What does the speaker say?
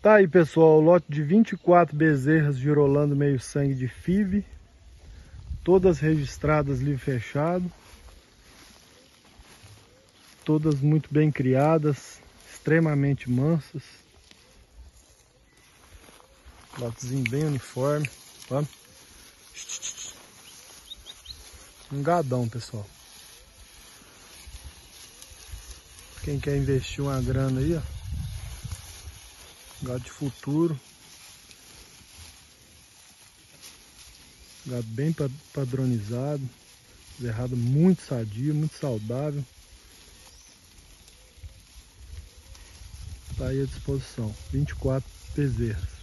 Tá aí, pessoal, o lote de 24 bezerras girolando meio sangue de FIV, todas registradas livre fechado, todas muito bem criadas, extremamente mansas. Lotezinho bem uniforme, tá? Um gadão, pessoal. Quem quer investir uma grana aí, ó, gado de futuro, gado bem padronizado, bezerrada muito sadia, muito saudável, está aí à disposição, 24 bezerras.